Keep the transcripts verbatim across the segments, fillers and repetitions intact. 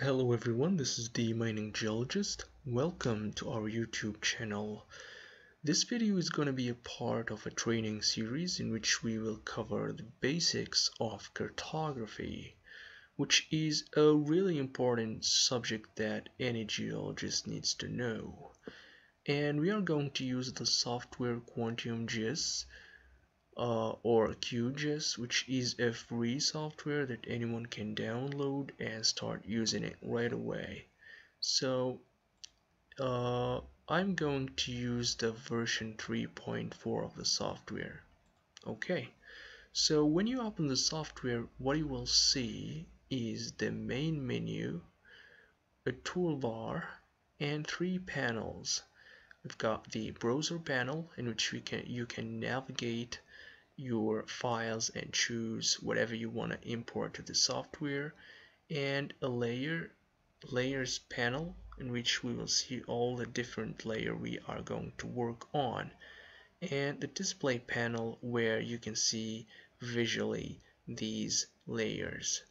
Hello everyone, this is the Mining Geologist. Welcome to our YouTube channel. This video is going to be a part of a training series in which we will cover the basics of cartography, which is a really important subject that any geologist needs to know. And we are going to use the software Q G I S Uh, or Q G I S, which is a free software that anyone can download and start using it right away. So uh, I'm going to use the version three point four of the software. Okay, so when you open the software, what you will see is the main menu, a toolbar, and three panels. We've got the browser panel in which we can you can navigate your files and choose whatever you want to import to the software, and a layer layers panel in which we will see all the different layer we are going to work on, and the display panel where you can see visually these layers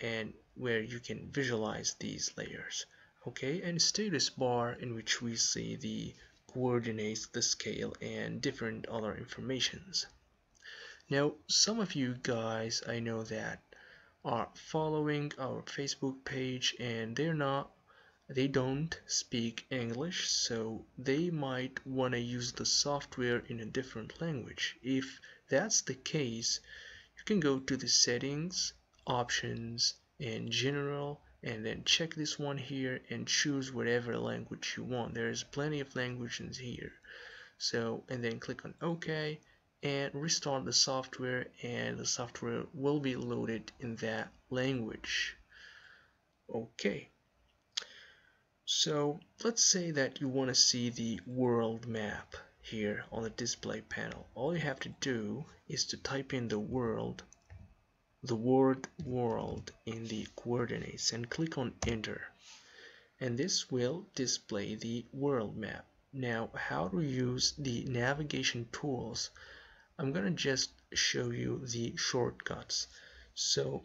and where you can visualize these layers. Okay, and status bar in which we see the coordinates, the scale, and different other informations. Now, some of you guys, I know that are following our Facebook page, and they're not, they don't speak English, so they might want to use the software in a different language. If that's the case, you can go to the settings, options, and general, and then check this one here and choose whatever language you want. There's plenty of languages here. So, and then click on OK. And restart the software, and the software will be loaded in that language. Okay, so let's say that you want to see the world map here on the display panel. All you have to do is to type in the world, the word world in the coordinates, and click on enter, and this will display the world map. Now, how to use the navigation tools, I'm gonna just show you the shortcuts. So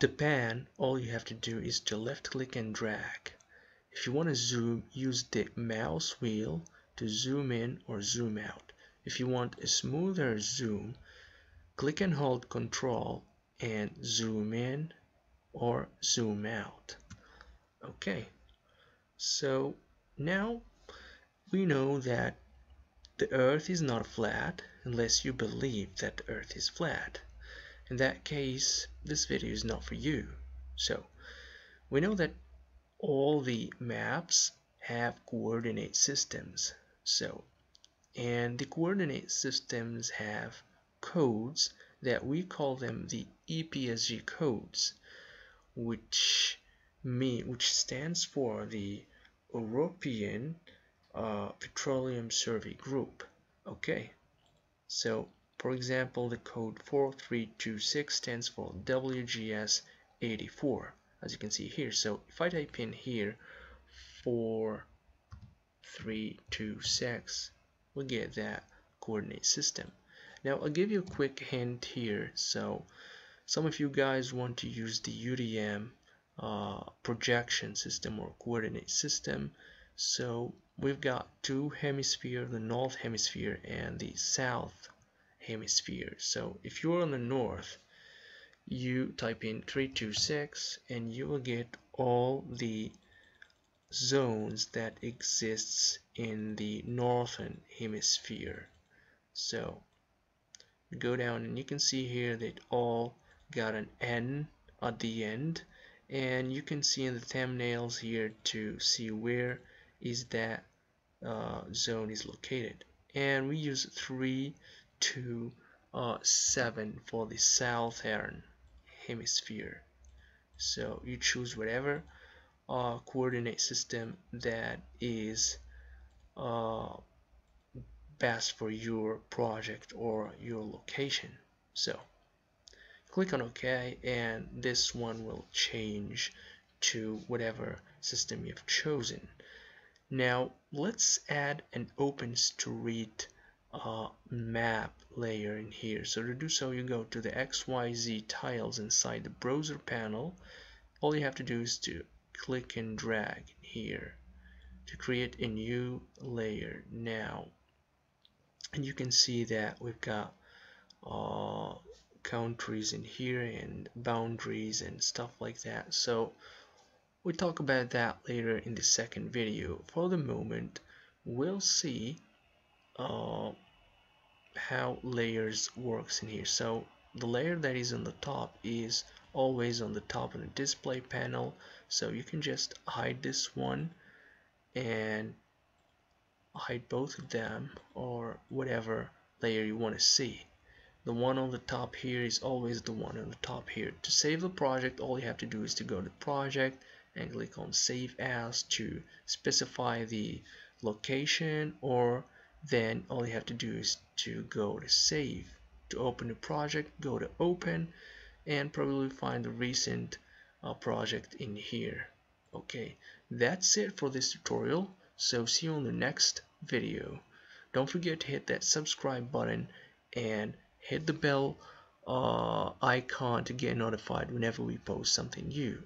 to pan, all you have to do is to left click and drag. If you want to zoom, use the mouse wheel to zoom in or zoom out. If you want a smoother zoom, click and hold control and zoom in or zoom out. Okay, so now we know that the earth is not flat unless you believe that the earth is flat. In that case, this video is not for you. So we know that all the maps have coordinate systems, so and the coordinate systems have codes that we call them the E P S G codes, which mean which stands for the European Uh, Petroleum Survey Group. Okay, so for example, the code four three two six stands for W G S eighty-four, as you can see here. So if I type in here four three two six, we'll get that coordinate system. Now, I'll give you a quick hint here. So some of you guys want to use the U T M uh, projection system or coordinate system. So we've got two hemispheres, the north hemisphere and the south hemisphere. So if you're on the north, you type in three two six and you will get all the zones that exists in the northern hemisphere. So go down and you can see here that all got an N at the end, and you can see in the thumbnails here to see where is that Uh, zone is located. And we use three two seven for the southern hemisphere. So you choose whatever uh, coordinate system that is uh, best for your project or your location. So click on OK, and this one will change to whatever system you've chosen. Now let's add an open street uh, map layer in here. So to do so, you go to the X Y Z tiles inside the browser panel, all you have to do is to click and drag here to create a new layer now. And you can see that we've got uh, countries in here and boundaries and stuff like that. So we'll talk about that later in the second video. For the moment, we'll see uh, how layers works in here. So the layer that is on the top is always on the top of the display panel, so you can just hide this one and hide both of them or whatever layer you want to see. The one on the top here is always the one on the top here. To save the project, all you have to do is to go to project and click on save as to specify the location, or then all you have to do is to go to save. To open the project, go to open and probably find the recent uh, project in here. Okay, that's it for this tutorial. So see you on the next video. Don't forget to hit that subscribe button and hit the bell uh, icon to get notified whenever we post something new.